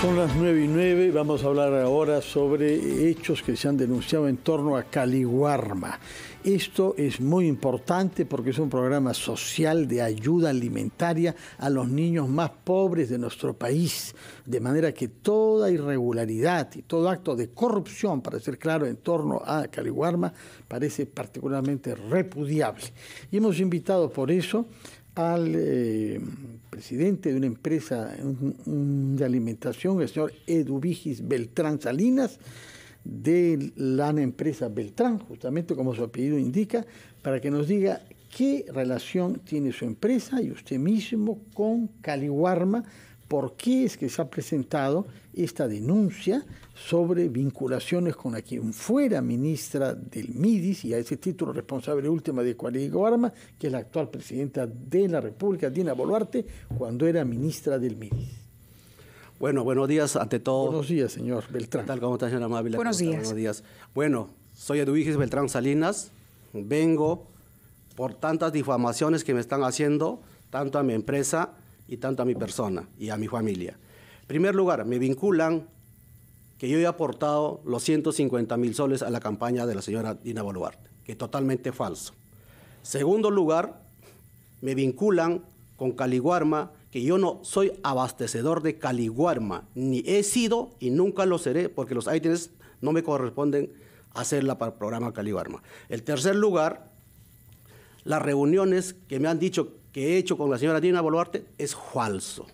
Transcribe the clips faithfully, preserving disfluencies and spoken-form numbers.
Son las nueve y nueve, vamos a hablar ahora sobre hechos que se han denunciado en torno a Qali Warma. Esto es muy importante porque es un programa social de ayuda alimentaria a los niños más pobres de nuestro país, de manera que toda irregularidad y todo acto de corrupción, para ser claro, en torno a Qali Warma, parece particularmente repudiable. Y hemos invitado por eso al eh, presidente de una empresa un, un, de alimentación, el señor Eduvigis Beltrán Salinas, de la empresa Beltrán, justamente como su apellido indica, para que nos diga qué relación tiene su empresa y usted mismo con Qali Warma, por qué es que se ha presentado esta denuncia sobre vinculaciones con a quien fuera ministra del MIDIS y a ese título responsable última de Qali Warma, que es la actual presidenta de la República, Dina Boluarte, cuando era ministra del MIDIS. Bueno, buenos días ante todo. Buenos días, señor Beltrán. ¿Qué tal? ¿Cómo está, señora amable? Buenos días. Buenos días. Bueno, soy Eduvigis Beltrán Salinas. Vengo por tantas difamaciones que me están haciendo, tanto a mi empresa y tanto a mi persona y a mi familia. En primer lugar, me vinculan que yo he aportado los ciento cincuenta mil soles a la campaña de la señora Dina Boluarte, que es totalmente falso. Segundo lugar, me vinculan con Qali Warma, que yo no soy abastecedor de Qali Warma, ni he sido y nunca lo seré, porque los ítems no me corresponden hacerla para el programa Qali Warma. El tercer lugar, las reuniones que me han dicho que he hecho con la señora Dina Boluarte es falso.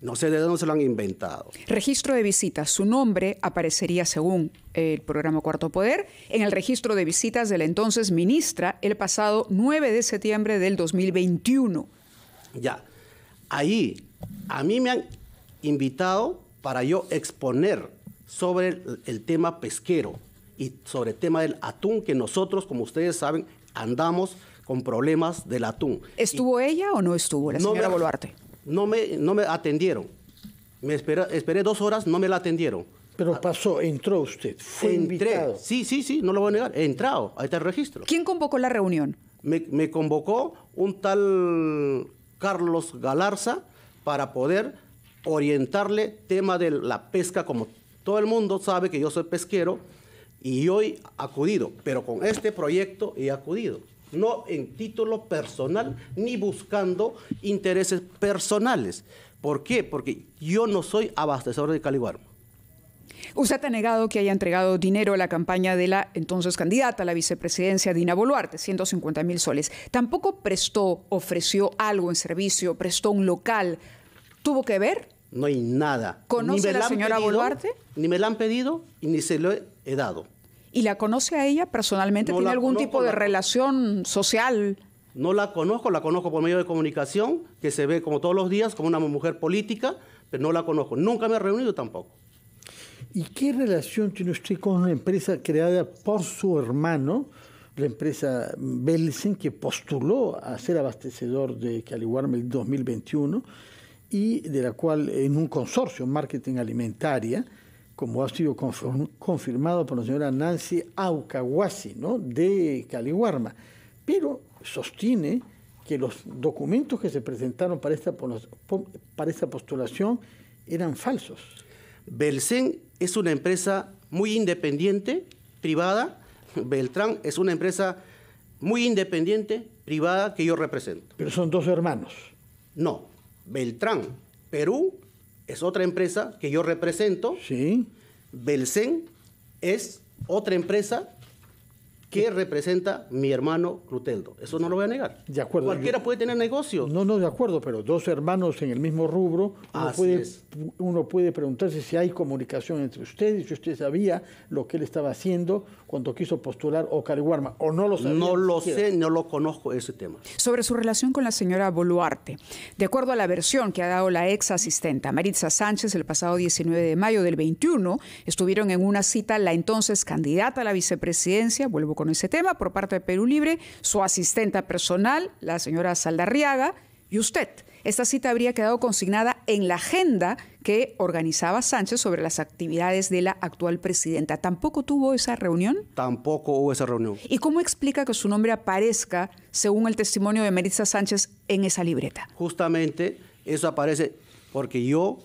No sé de dónde se lo han inventado. Registro de visitas. Su nombre aparecería, según el programa Cuarto Poder, en el registro de visitas de la entonces ministra el pasado nueve de septiembre del dos mil veintiuno. Ya. Ahí a mí me han invitado para yo exponer sobre el, el tema pesquero y sobre el tema del atún, que nosotros, como ustedes saben, andamos con problemas del atún. ¿Estuvo y ella o no estuvo la no señora me, Boluarte? No me, no me atendieron. Me esperé, esperé dos horas, no me la atendieron. Pero pasó, entró usted, fue Entré. invitado. Sí, sí, sí, no lo voy a negar, he entrado, ahí está el registro. ¿Quién convocó la reunión? Me, me convocó un tal Carlos Galarza para poder orientarle tema de la pesca, como todo el mundo sabe que yo soy pesquero y hoy acudido, pero con este proyecto he acudido. No en título personal, ni buscando intereses personales. ¿Por qué? Porque yo no soy abastecedor de Qali Warma. Usted ha negado que haya entregado dinero a la campaña de la entonces candidata a la vicepresidencia Dina Boluarte, ciento cincuenta mil soles. Tampoco prestó, ofreció algo en servicio, prestó un local. ¿Tuvo que ver? No hay nada. ¿Conoce a la señora Boluarte? Ni me la han pedido y ni se lo he dado. ¿Y la conoce a ella personalmente? ¿Tiene algún tipo de relación social? No la conozco, la conozco por medio de comunicación, que se ve como todos los días, como una mujer política, pero no la conozco. Nunca me he reunido tampoco. ¿Y qué relación tiene usted con una empresa creada por su hermano, la empresa Belsen, que postuló a ser abastecedor de Qali Warma el dos mil veintiuno y de la cual en un consorcio, marketing alimentaria, como ha sido confirmado por la señora Nancy Aucahuasi, ¿no?, de Qali Warma, pero sostiene que los documentos que se presentaron para esta, para esta postulación eran falsos? Belsen es una empresa muy independiente, privada. Beltrán es una empresa muy independiente, privada, que yo represento. Pero son dos hermanos. No. Beltrán, Perú, es otra empresa que yo represento. Sí. Belsen es otra empresa que representa mi hermano Cleotaldo. Eso no lo voy a negar. De acuerdo. Cualquiera yo, puede tener negocio. No, no, de acuerdo, pero dos hermanos en el mismo rubro, uno puede, uno puede preguntarse si hay comunicación entre ustedes, si usted sabía lo que él estaba haciendo cuando quiso postular o Qali Warma, o no lo sabía. No lo sé, no lo conozco ese tema. Sobre su relación con la señora Boluarte, de acuerdo a la versión que ha dado la ex asistenta Maritza Sánchez, el pasado diecinueve de mayo del veintiuno, estuvieron en una cita la entonces candidata a la vicepresidencia, vuelvo con ese tema, por parte de Perú Libre, su asistenta personal, la señora Saldarriaga, y usted. Esta cita habría quedado consignada en la agenda que organizaba Sánchez sobre las actividades de la actual presidenta. ¿Tampoco tuvo esa reunión? Tampoco hubo esa reunión. ¿Y cómo explica que su nombre aparezca, según el testimonio de Merissa Sánchez, en esa libreta? Justamente eso aparece porque yo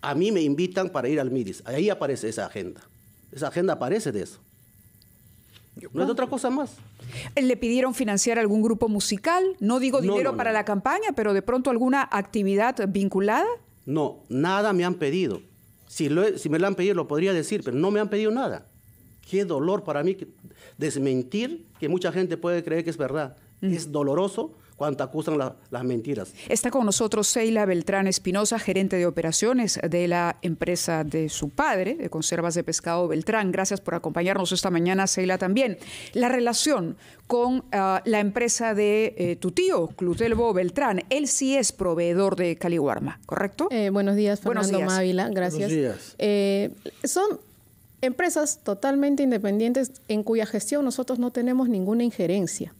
a mí me invitan para ir al MIDIS. Ahí aparece esa agenda. Esa agenda aparece de eso. No es otra cosa más. ¿Le pidieron financiar algún grupo musical? No digo dinero no, no, para no. la campaña, pero de pronto alguna actividad vinculada. No, nada me han pedido. Si, lo, si me lo han pedido lo podría decir, pero no me han pedido nada. Qué dolor para mí que, desmentir, que mucha gente puede creer que es verdad. Mm. Es doloroso cuando acusan la, las mentiras. Está con nosotros Seyla Beltrán Espinoza, gerente de operaciones de la empresa de su padre, de conservas de pescado Beltrán. Gracias por acompañarnos esta mañana, Seyla, también. La relación con uh, la empresa de eh, tu tío, Cleotaldo Beltrán. Él sí es proveedor de Qali Warma, ¿correcto? Eh, buenos días, Fernando buenos días. Mávila. Gracias. Buenos días. Eh, son empresas totalmente independientes en cuya gestión nosotros no tenemos ninguna injerencia.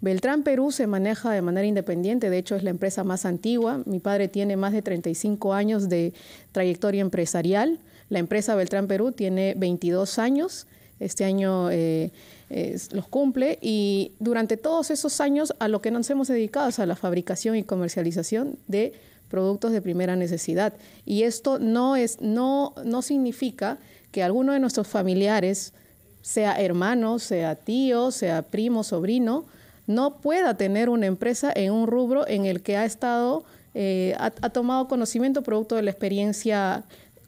Beltrán Perú se maneja de manera independiente, de hecho es la empresa más antigua. Mi padre tiene más de treinta y cinco años de trayectoria empresarial. La empresa Beltrán Perú tiene veintidós años, este año eh, eh, los cumple, y durante todos esos años a lo que nos hemos dedicado es a la fabricación y comercialización de productos de primera necesidad. Y esto no, es, no, no significa que alguno de nuestros familiares, sea hermano, sea tío, sea primo, sobrino, no pueda tener una empresa en un rubro en el que ha estado, eh, ha, ha tomado conocimiento producto de la experiencia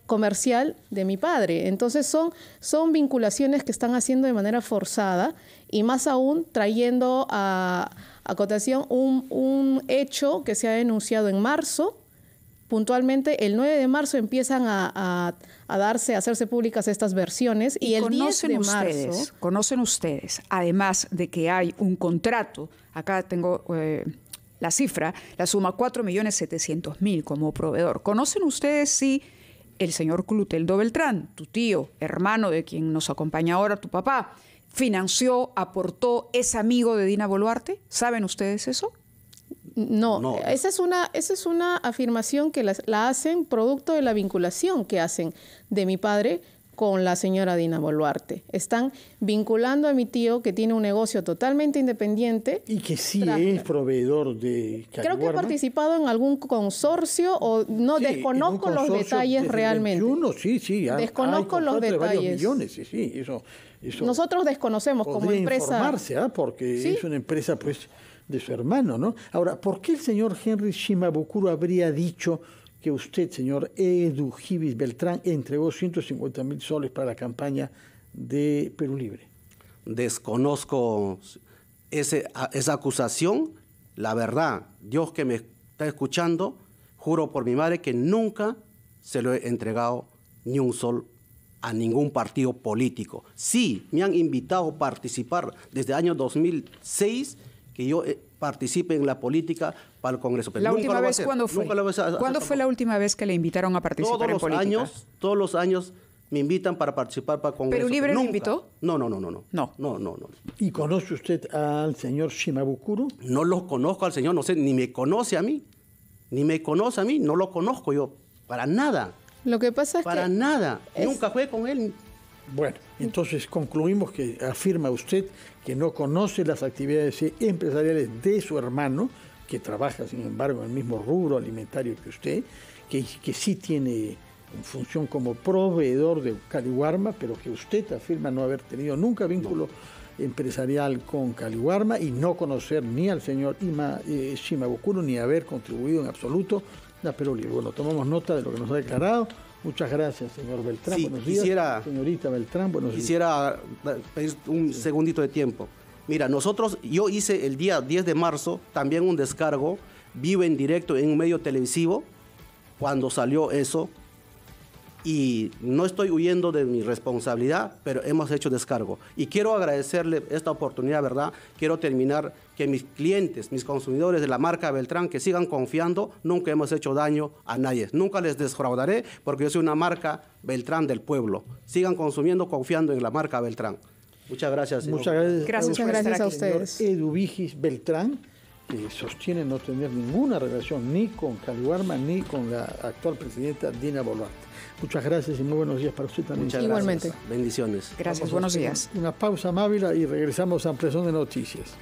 comercial de mi padre. Entonces son, son vinculaciones que están haciendo de manera forzada y más aún trayendo a, a cotación un, un hecho que se ha denunciado en marzo. Puntualmente, el nueve de marzo empiezan a, a, a darse, a hacerse públicas estas versiones. Y, y el diez de marzo... Ustedes, conocen ustedes, además de que hay un contrato, acá tengo eh, la cifra, la suma cuatro millones setecientos mil como proveedor. ¿Conocen ustedes si el señor Cleotaldo Beltrán, tu tío, hermano de quien nos acompaña ahora tu papá, financió, aportó, es amigo de Dina Boluarte? ¿Saben ustedes eso? No, no. Esa, es una, esa es una afirmación que la, la hacen producto de la vinculación que hacen de mi padre con la señora Dina Boluarte. Están vinculando a mi tío, que tiene un negocio totalmente independiente. Y que sí es proveedor de Qali Warma. Creo que ha participado en algún consorcio, o no, sí, desconozco los detalles de realmente. veintiuno, sí, sí. Ha, desconozco hay los detalles. De millones, sí, sí, eso, eso Nosotros desconocemos como empresa. Informarse, ¿eh? Porque ¿sí? es una empresa, pues, de su hermano, ¿no? Ahora, ¿por qué el señor Henry Shimabukuro habría dicho que usted, señor Eduvigis Beltrán, entregó ciento cincuenta mil soles para la campaña de Perú Libre? Desconozco ese, esa acusación. La verdad, Dios que me está escuchando, juro por mi madre que nunca se lo he entregado ni un sol a ningún partido político. Sí, me han invitado a participar desde el año dos mil seis... que yo participe en la política para el Congreso. Pero ¿la última vez cuándo fue? ¿Cuándo fue la última vez que le invitaron a participar en política? Todos los años, todos los años me invitan para participar para el Congreso. ¿Perú Libre lo invitó? No, no, no, no, no. No, no, no. ¿Y conoce usted al señor Shimabukuro? No lo conozco al señor, no sé, ni me conoce a mí, ni me conoce a mí, no lo conozco yo, para nada. Lo que pasa es que... Para nada, nunca fue con él. Bueno, entonces concluimos que afirma usted que no conoce las actividades empresariales de su hermano, que trabaja, sin embargo, en el mismo rubro alimentario que usted, que, que sí tiene función como proveedor de Qali Warma, pero que usted afirma no haber tenido nunca vínculo no. empresarial con Qali Warma y no conocer ni al señor Ima, eh, Shimabukuro ni haber contribuido en absoluto a Perú Libre. Bueno, tomamos nota de lo que nos ha declarado. Muchas gracias, señor Beltrán. Sí, buenos días, quisiera, señorita Beltrán. Buenos quisiera días. pedir un sí. segundito de tiempo. Mira, nosotros, yo hice el día diez de marzo también un descargo, vivo en directo en un medio televisivo, cuando salió eso. Y no estoy huyendo de mi responsabilidad, pero hemos hecho descargo. Y quiero agradecerle esta oportunidad, ¿verdad? Quiero terminar que mis clientes, mis consumidores de la marca Beltrán, que sigan confiando, nunca hemos hecho daño a nadie. Nunca les defraudaré, porque yo soy una marca Beltrán del pueblo. Sigan consumiendo, confiando en la marca Beltrán. Muchas gracias. Señor. Muchas gracias, gracias, a, usted, gracias a ustedes. Eduvigis Beltrán, que sostiene no tener ninguna relación ni con Qali Warma ni con la actual presidenta Dina Boluarte. Muchas gracias y muy buenos días para usted también. Muchas gracias. Igualmente. Bendiciones. Gracias, buenos días. Una pausa, Mávila, y regresamos a Ampliación de Noticias.